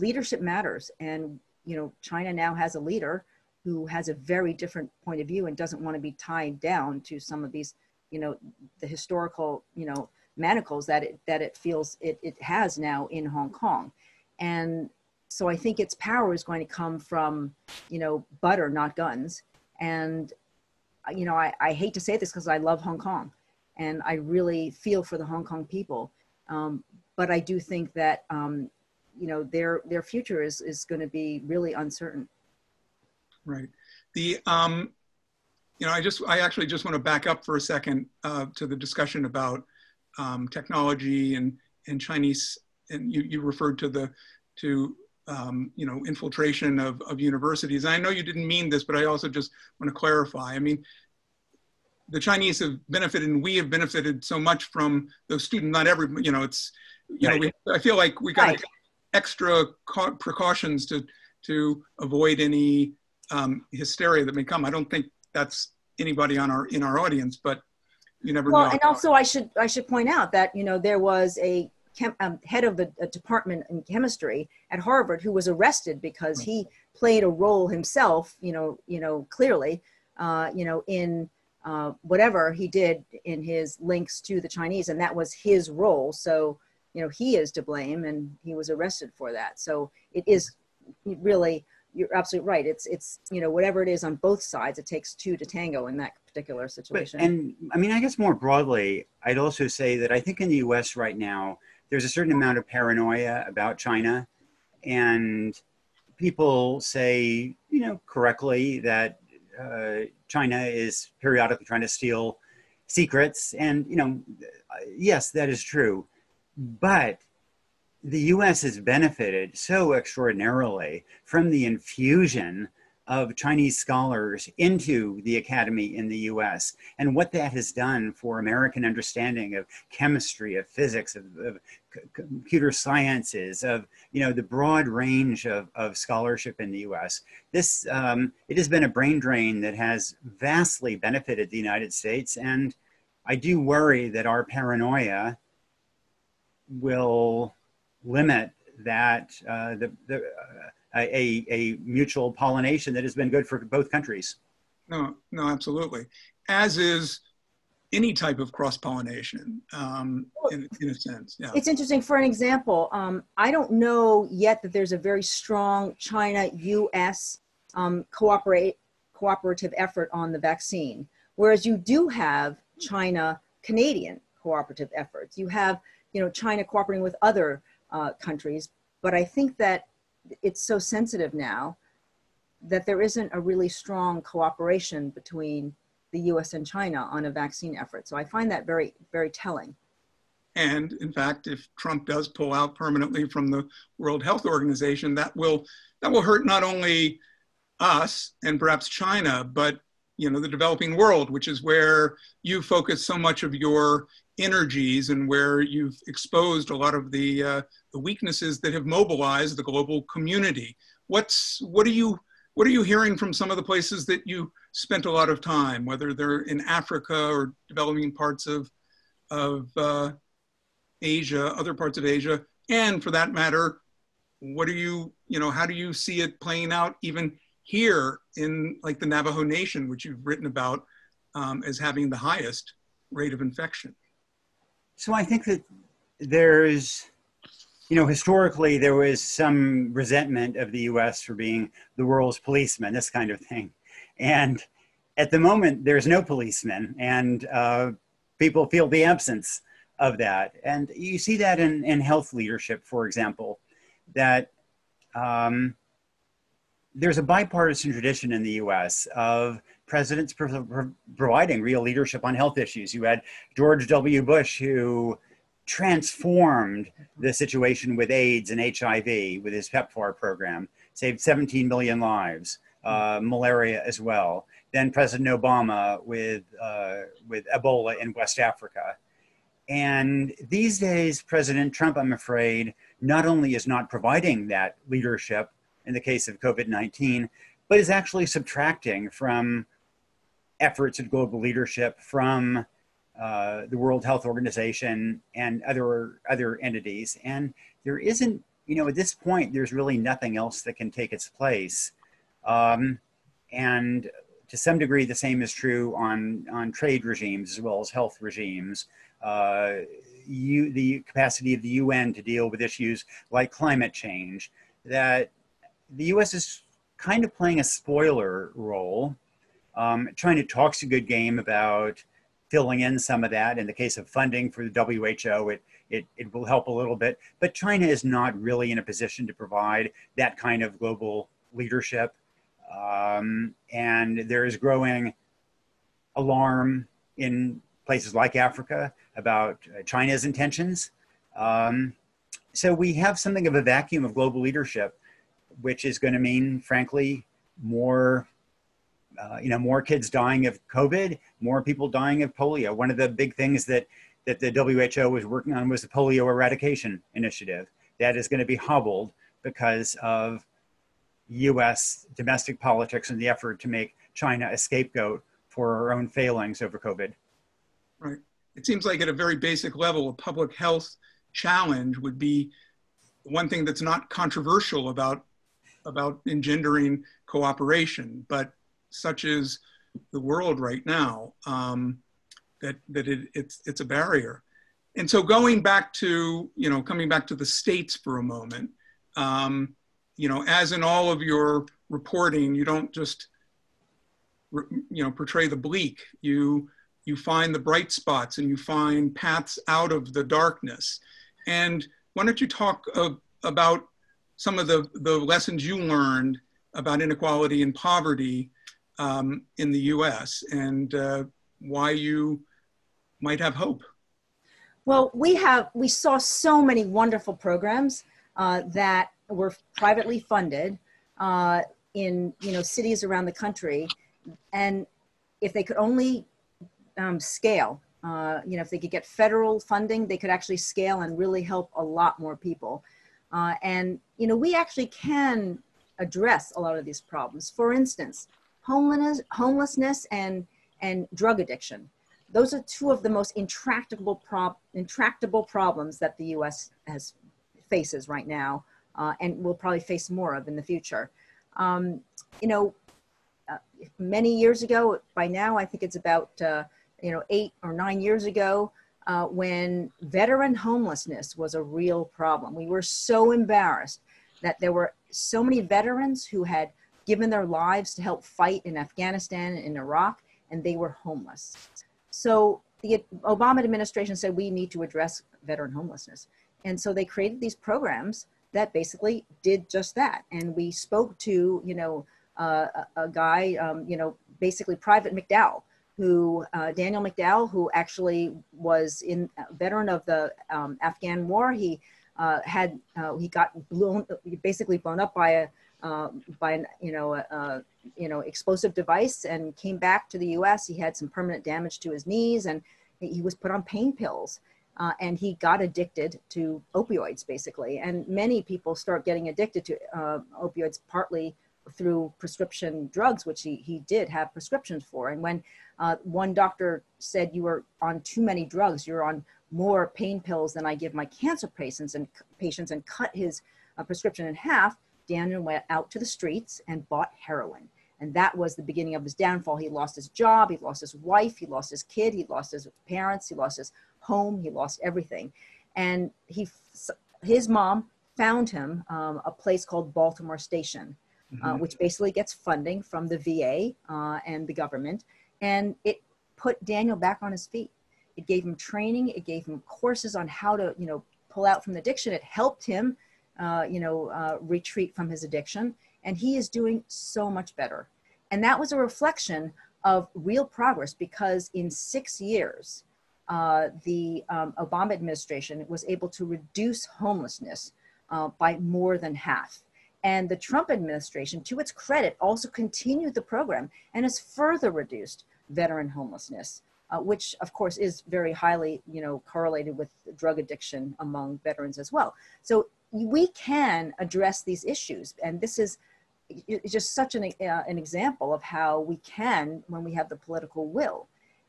leadership matters. And you know, China now has a leader who has a very different point of view and doesn't want to be tied down to some of these, you know, the historical, you know, manacles that it, that it feels it, it has now in Hong Kong. And so I think its power is going to come from, you know, butter, not guns. And, you know, I, I hate to say this because I love Hong Kong and I really feel for the Hong Kong people. Um, but I do think that, um, you know, their, their future is, is going to be really uncertain. Right. The, um, you know, I just, I actually just want to back up for a second uh, to the discussion about um, technology and and Chinese, and you, you referred to the to um, you know, infiltration of of universities. And I know you didn't mean this, but I also just want to clarify. I mean, the Chinese have benefited, and we have benefited so much from those students. Not every, you know, it's you right. know, we, I feel like we got right. extra precautions to to avoid any um, hysteria that may come. I don't think that's anybody on our in our audience, but you never well, know. Well, and also I should I should point out that, you know, there was a chem, um, head of the a department in chemistry at Harvard who was arrested because right. he played a role himself, you know, you know clearly, uh, you know, in uh, whatever he did in his links to the Chinese, and that was his role. So, you know, he is to blame, and he was arrested for that. So it is really, you're absolutely right. It's, it's, you know, whatever it is on both sides, it takes two to tango in that particular situation. But, and I mean, I guess more broadly, I'd also say that I think in the U S right now, there's a certain amount of paranoia about China, and people say, you know, correctly that uh, China is periodically trying to steal secrets. And, you know, yes, that is true. But the U S has benefited so extraordinarily from the infusion of Chinese scholars into the academy in the U S, and what that has done for American understanding of chemistry, of physics, of, of computer sciences, of, you know, the broad range of, of scholarship in the U S. This, um, it has been a brain drain that has vastly benefited the United States, and I do worry that our paranoia will limit that uh, the, the, uh, a, a mutual pollination that has been good for both countries. No, no, absolutely. As is any type of cross-pollination, um, in, in a sense. Yeah. It's interesting, for an example, um, I don't know yet that there's a very strong China U S um, cooperate, cooperative effort on the vaccine, whereas you do have China-Canadian cooperative efforts. You have, you know, China cooperating with other uh, countries. But I think that it's so sensitive now that there isn't a really strong cooperation between the U S and China on a vaccine effort. So I find that very, very telling. And in fact, if Trump does pull out permanently from the World Health Organization, that will, that will hurt not only us and perhaps China, but, you know, the developing world, which is where you focus so much of your energies and where you've exposed a lot of the, uh, the weaknesses that have mobilized the global community. What's, what, are you, what are you hearing from some of the places that you spent a lot of time, whether they're in Africa or developing parts of, of uh, Asia, other parts of Asia, and for that matter, what do you, you know, how do you see it playing out even here in like the Navajo Nation, which you've written about um, as having the highest rate of infection? So I think that there's, you know, historically there was some resentment of the U S for being the world's policeman, this kind of thing. And at the moment, there's no policeman, and uh, people feel the absence of that. And you see that in, in health leadership, for example, that um, there's a bipartisan tradition in the U S of presidents pro pro providing real leadership on health issues. You had George W. Bush, who transformed the situation with AIDS and H I V with his PEPFAR program, saved seventeen million lives, uh, malaria as well. Then President Obama with, uh, with Ebola in West Africa. And these days, President Trump, I'm afraid, not only is not providing that leadership in the case of COVID nineteen, but is actually subtracting from efforts at global leadership from uh, the World Health Organization and other other entities. And there isn't, you know, at this point, there's really nothing else that can take its place. Um, and to some degree, the same is true on, on trade regimes as well as health regimes. Uh, you, the capacity of the U N to deal with issues like climate change, that the U S is kind of playing a spoiler role. Um, China talks a good game about filling in some of that. In the case of funding for the W H O, it, it, it will help a little bit. But China is not really in a position to provide that kind of global leadership. Um, and there is growing alarm in places like Africa about China's intentions. Um, so we have something of a vacuum of global leadership, which is going to mean, frankly, more, uh, you know, more kids dying of COVID, more people dying of polio. One of the big things that, that the W H O was working on was the polio eradication initiative. That is going to be hobbled because of U S domestic politics and the effort to make China a scapegoat for her own failings over COVID. Right. It seems like at a very basic level, a public health challenge would be one thing that's not controversial about, about engendering cooperation, but such is the world right now, um, that, that it, it's, it's a barrier. And so going back to, you know, coming back to the states for a moment, um, you know, as in all of your reporting, you don't just, you know, portray the bleak. You, you find the bright spots and you find paths out of the darkness. And why don't you talk of, about some of the, the lessons you learned about inequality and poverty um, in the U S and uh, why you might have hope? Well, we have, we saw so many wonderful programs uh, that were privately funded uh, in, you know, cities around the country. And if they could only um, scale, uh, you know, if they could get federal funding, they could actually scale and really help a lot more people. Uh, and, you know, we actually can address a lot of these problems. For instance, homelessness, homelessness and, and drug addiction. Those are two of the most intractable, prob intractable problems that the U S has, faces right now, uh, and will probably face more of in the future. Um, you know, uh, many years ago, by now, I think it's about, uh, you know, eight or nine years ago, uh, when veteran homelessness was a real problem. We were so embarrassed that there were so many veterans who had given their lives to help fight in Afghanistan and in Iraq, and they were homeless. So the Obama administration said, we need to address veteran homelessness. And so they created these programs that basically did just that. And we spoke to, you know, uh, a, a guy, um, you know, basically Private McDowell, who, uh, Daniel McDowell, who actually was in a veteran of the um, Afghan war. He uh, had, uh, he got blown, basically blown up by a, uh, by an, you know, a, a you know, explosive device, and came back to the U S. He had some permanent damage to his knees, and he was put on pain pills, uh, and he got addicted to opioids, basically. And many people start getting addicted to uh, opioids partly through prescription drugs, which he, he did have prescriptions for. And when uh, one doctor said, you were on too many drugs, you're on more pain pills than I give my cancer patients, and patients and cut his uh, prescription in half, Daniel went out to the streets and bought heroin. And that was the beginning of his downfall. He lost his job, he lost his wife, he lost his kid, he lost his parents, he lost his home, he lost everything. And he, his mom found him um, a place called Baltimore Station, mm-hmm. uh, which basically gets funding from the V A uh, and the government. And it put Daniel back on his feet. It gave him training, it gave him courses on how to, you know, pull out from addiction. It helped him, uh, you know, uh, retreat from his addiction. And he is doing so much better. And that was a reflection of real progress, because in six years, uh, the um, Obama administration was able to reduce homelessness uh, by more than half. And the Trump administration, to its credit, also continued the program and has further reduced veteran homelessness, uh, which of course is very highly, you know, correlated with drug addiction among veterans as well. So we can address these issues. And this is, it's just such an, uh, an example of how we can when we have the political will.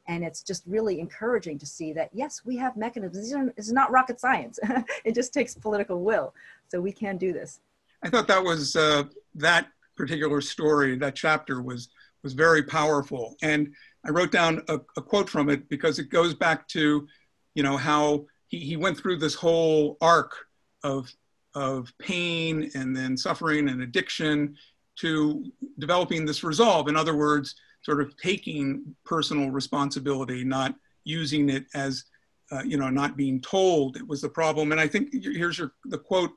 And it's just really encouraging to see that, yes, we have mechanisms. It's not rocket science. It just takes political will. So we can do this. I thought that was, uh, that particular story, that chapter was, was very powerful. And I wrote down a, a quote from it because it goes back to, you know, how he, he went through this whole arc of of pain and then suffering and addiction to developing this resolve. In other words, sort of taking personal responsibility, not using it as, uh, you know, not being told it was the problem. And I think here's your, the quote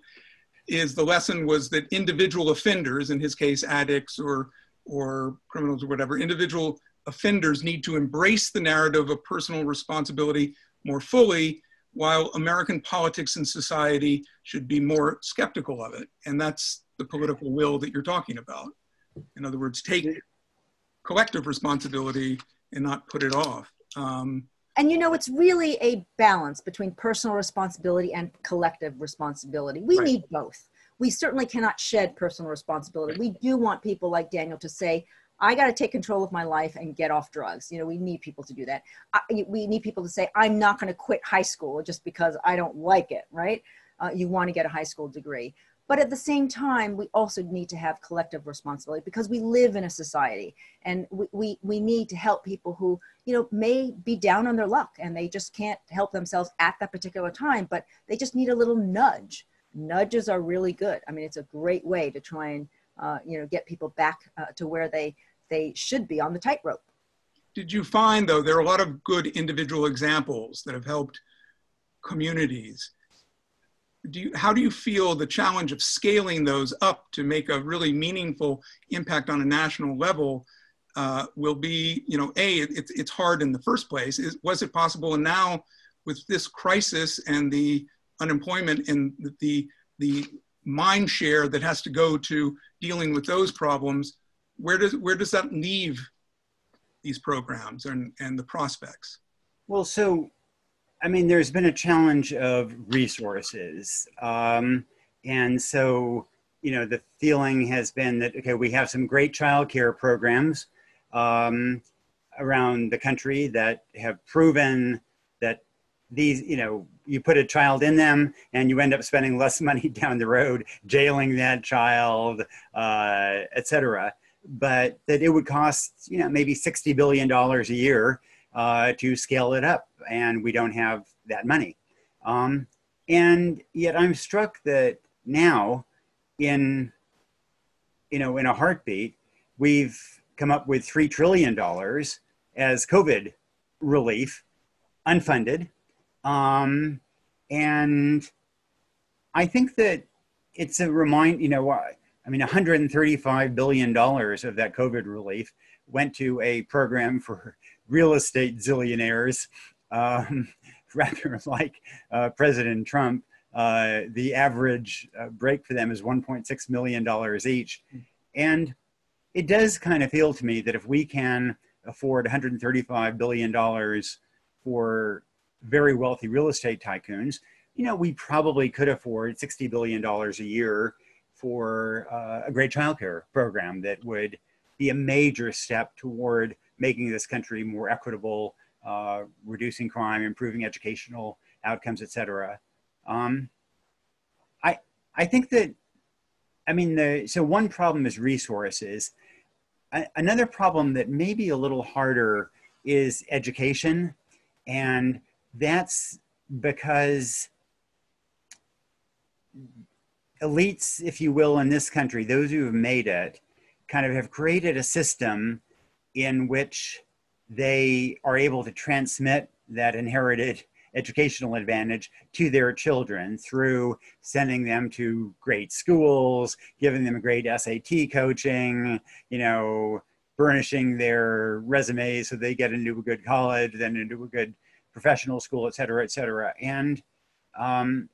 is, the lesson was that individual offenders, in his case, addicts or, or criminals or whatever, individual offenders need to embrace the narrative of personal responsibility more fully, while American politics and society should be more skeptical of it. And that's the political will that you're talking about. In other words, take collective responsibility and not put it off. Um, and you know, it's really a balance between personal responsibility and collective responsibility. We right. need both. We certainly cannot shed personal responsibility. We do want people like Daniel to say, I got to take control of my life and get off drugs. You know, we need people to do that. I, we need people to say, I'm not going to quit high school just because I don't like it, right? Uh, you want to get a high school degree. But at the same time, we also need to have collective responsibility because we live in a society, and we, we, we need to help people who, you know, may be down on their luck and they just can't help themselves at that particular time, but they just need a little nudge. Nudges are really good. I mean, it's a great way to try and, uh, you know, get people back uh, to where they they should be on the tightrope. Did you find, though, there are a lot of good individual examples that have helped communities? Do you, how do you feel the challenge of scaling those up to make a really meaningful impact on a national level uh, will be, you know, A, it, it's hard in the first place. Is, was it possible? And now with this crisis and the unemployment and the, the mind share that has to go to dealing with those problems, where does, where does that leave these programs and, and the prospects? Well, so, I mean, there's been a challenge of resources. Um, and so, you know, the feeling has been that, okay, we have some great childcare programs um, around the country that have proven that these, you know, you put a child in them and you end up spending less money down the road, jailing that child, uh, et cetera. But that it would cost, you know, maybe sixty billion dollars a year uh, to scale it up. And we don't have that money. Um, and yet I'm struck that now in, you know, in a heartbeat, we've come up with three trillion dollars as COVID relief, unfunded. Um, and I think that it's a remind, you know, I, I mean, one hundred thirty-five billion dollars of that COVID relief went to a program for real estate zillionaires. Um, rather like uh, President Trump, uh, the average uh, break for them is one point six million dollars each. And it does kind of feel to me that if we can afford one hundred thirty-five billion dollars for very wealthy real estate tycoons, you know, we probably could afford sixty billion dollars a year for uh, a great childcare program that would be a major step toward making this country more equitable, Uh, reducing crime, improving educational outcomes, et cetera. Um, I, I think that, I mean, the, so one problem is resources. A, another problem that may be a little harder is education. And that's because elites, if you will, in this country, those who have made it, kind of have created a system in which they are able to transmit that inherited educational advantage to their children through sending them to great schools, giving them great S A T coaching, you know, burnishing their resumes so they get into a good college, then into a good professional school, et cetera, et cetera. And um,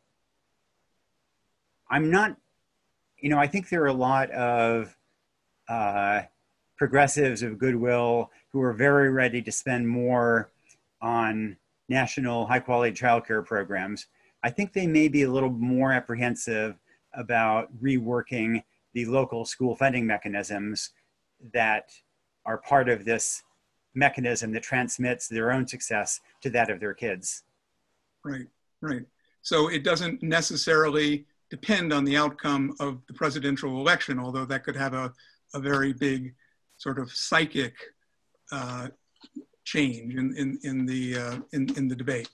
I'm not, you know, I think there are a lot of uh, progressives of goodwill who are very ready to spend more on national high-quality childcare programs. I think they may be a little more apprehensive about reworking the local school funding mechanisms that are part of this mechanism that transmits their own success to that of their kids. Right, right. So it doesn't necessarily depend on the outcome of the presidential election, although that could have a, a very big sort of psychic Uh, change in, in, in, the, uh, in, in the debate.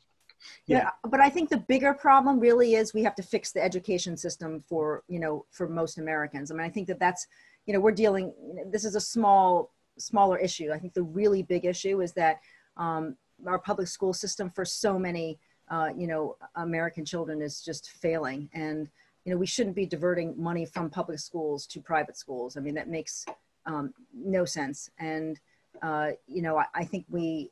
Yeah. yeah, but I think the bigger problem really is we have to fix the education system for, you know, for most Americans. I mean, I think that that's, you know, we're dealing, this is a small, smaller issue. I think the really big issue is that um, our public school system for so many, uh, you know, American children is just failing. And, you know, we shouldn't be diverting money from public schools to private schools. I mean, that makes um, no sense. And uh, you know, I, I think we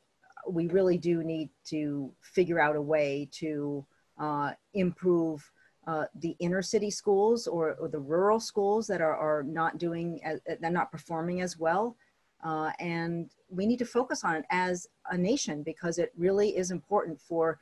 we really do need to figure out a way to uh, improve uh, the inner city schools or, or the rural schools that are, are not doing, as, they're not performing as well. Uh, and we need to focus on it as a nation, because it really is important for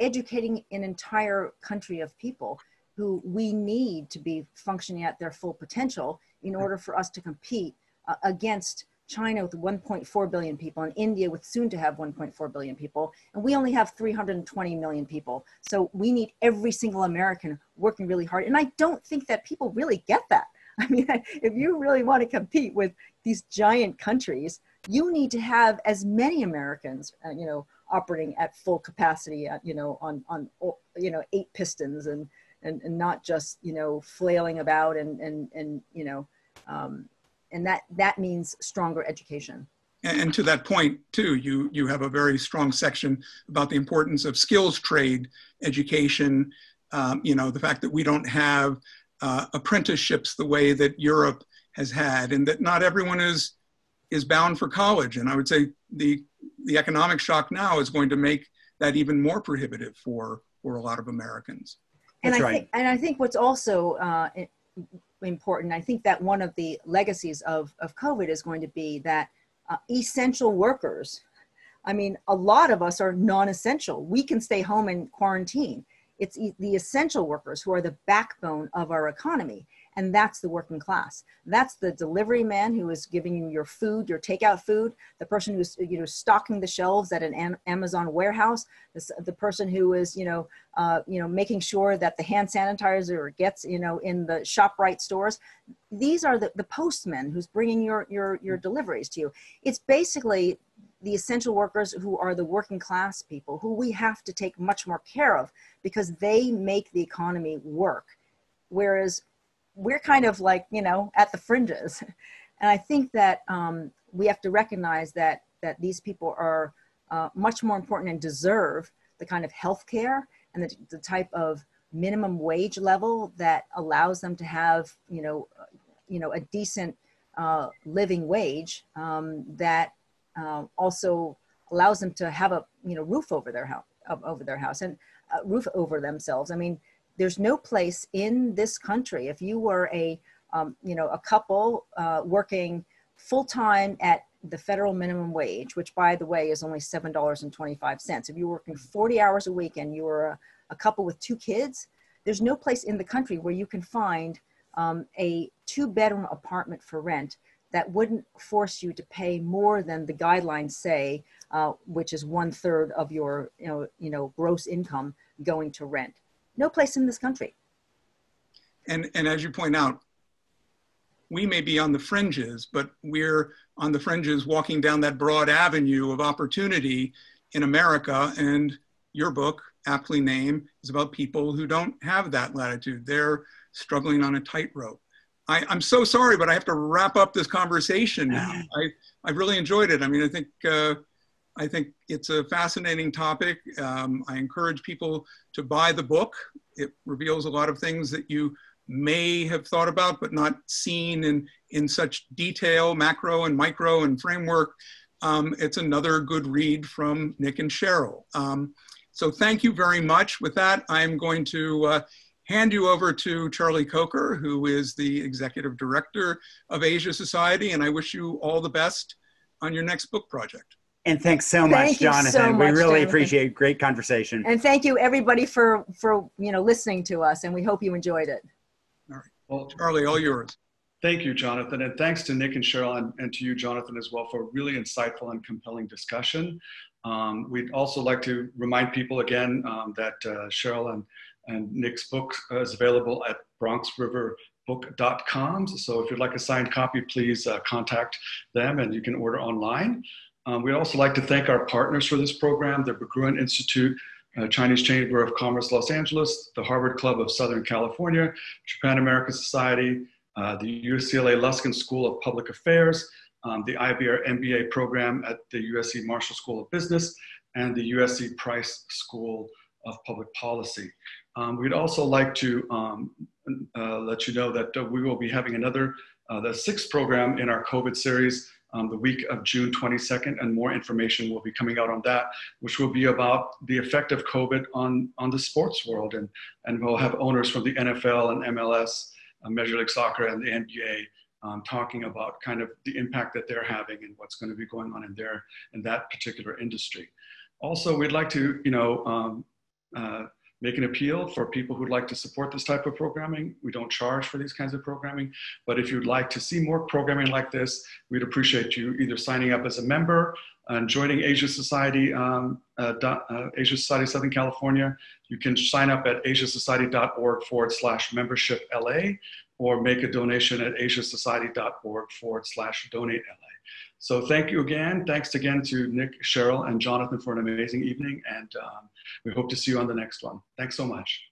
educating an entire country of people who we need to be functioning at their full potential in order for us to compete uh, against China with one point four billion people, and India with soon to have one point four billion people, and we only have three hundred twenty million people. So we need every single American working really hard, and I don't think that people really get that. I mean, if you really want to compete with these giant countries, you need to have as many Americans, uh, you know, operating at full capacity, uh, you know, on on you know eight pistons, and and, and not just you know flailing about, and and and you know. Um, And that, that means stronger education. And to that point, too, you, you have a very strong section about the importance of skills trade education, um, you know, the fact that we don't have uh, apprenticeships the way that Europe has had, and that not everyone is, is bound for college. And I would say the, the economic shock now is going to make that even more prohibitive for, for a lot of Americans. And That's I right. think, and I think what's also uh, important. I think that one of the legacies of, of COVID is going to be that uh, essential workers, I mean, a lot of us are non-essential. We can stay home and quarantine. It's e the essential workers who are the backbone of our economy. And that's the working class. That's the delivery man who is giving you your food, your takeout food, the person who's you know stocking the shelves at an Amazon warehouse, the, the person who is you know uh, you know making sure that the hand sanitizer gets you know in the ShopRite stores. These are the, the postmen who's bringing your your your deliveries to you. It's basically the essential workers who are the working class people who we have to take much more care of, because they make the economy work, whereas we're kind of like, you know, at the fringes. And I think that um, we have to recognize that, that these people are uh, much more important and deserve the kind of health care and the, the type of minimum wage level that allows them to have, you know, you know, a decent uh, living wage um, that uh, also allows them to have a, you know, roof over their house, over their house and a roof over themselves. I mean, there's no place in this country, if you were a, um, you know, a couple uh, working full-time at the federal minimum wage, which by the way is only seven dollars and twenty-five cents. If you were working forty hours a week and you were a, a couple with two kids, there's no place in the country where you can find um, a two-bedroom apartment for rent that wouldn't force you to pay more than the guidelines say, uh, which is one-third of your, you know, you know, gross income going to rent. No place in this country. And, and as you point out, we may be on the fringes, but we're on the fringes walking down that broad avenue of opportunity in America. And your book, aptly named, is about people who don't have that latitude. They're struggling on a tightrope. I'm so sorry, but I have to wrap up this conversation now. I, I really enjoyed it. I mean, I think, uh, I think it's a fascinating topic. Um, I encourage people to buy the book. It reveals a lot of things that you may have thought about, but not seen in, in such detail, macro and micro and framework. Um, it's another good read from Nick and Sheryl. Um, so thank you very much. With that, I'm going to uh, hand you over to Charlie Coker, who is the Executive Director of Asia Society, and I wish you all the best on your next book project. And thanks so much, thank Jonathan. So much, we really Jonathan. appreciate great conversation. And thank you, everybody, for for you know listening to us. And we hope you enjoyed it. All right, well, Charlie, all yours. Thank you, Jonathan, and thanks to Nick and Sheryl, and, and to you, Jonathan, as well, for a really insightful and compelling discussion. Um, we'd also like to remind people again um, that uh, Sheryl and and Nick's book is available at Bronx River Book dot com. So if you'd like a signed copy, please uh, contact them, and you can order online. Um, we'd also like to thank our partners for this program, the Berggruen Institute, uh, Chinese Chamber of Commerce Los Angeles, the Harvard Club of Southern California, Japan American Society, uh, the U C L A Luskin School of Public Affairs, um, the I B R M B A program at the U S C Marshall School of Business, and the U S C Price School of Public Policy. Um, we'd also like to um, uh, let you know that uh, we will be having another, uh, the sixth program in our COVID series, um, the week of June twenty-second, and more information will be coming out on that, which will be about the effect of COVID on, on the sports world. And, and we'll have owners from the N F L and M L S, uh, Major League Soccer, and the N B A um, talking about kind of the impact that they're having and what's going to be going on in, their, in that particular industry. Also, we'd like to, you know, um, uh, make an appeal for people who'd like to support this type of programming. We don't charge for these kinds of programming, but if you'd like to see more programming like this, we'd appreciate you either signing up as a member and joining Asia Society, um, uh, uh, Asia Society Southern California. You can sign up at AsiaSociety.org forward slash membership LA, or make a donation at AsiaSociety.org forward slash donate LA. So thank you again. Thanks again to Nick, Sheryl, and Jonathan for an amazing evening. And um, we hope to see you on the next one. Thanks so much.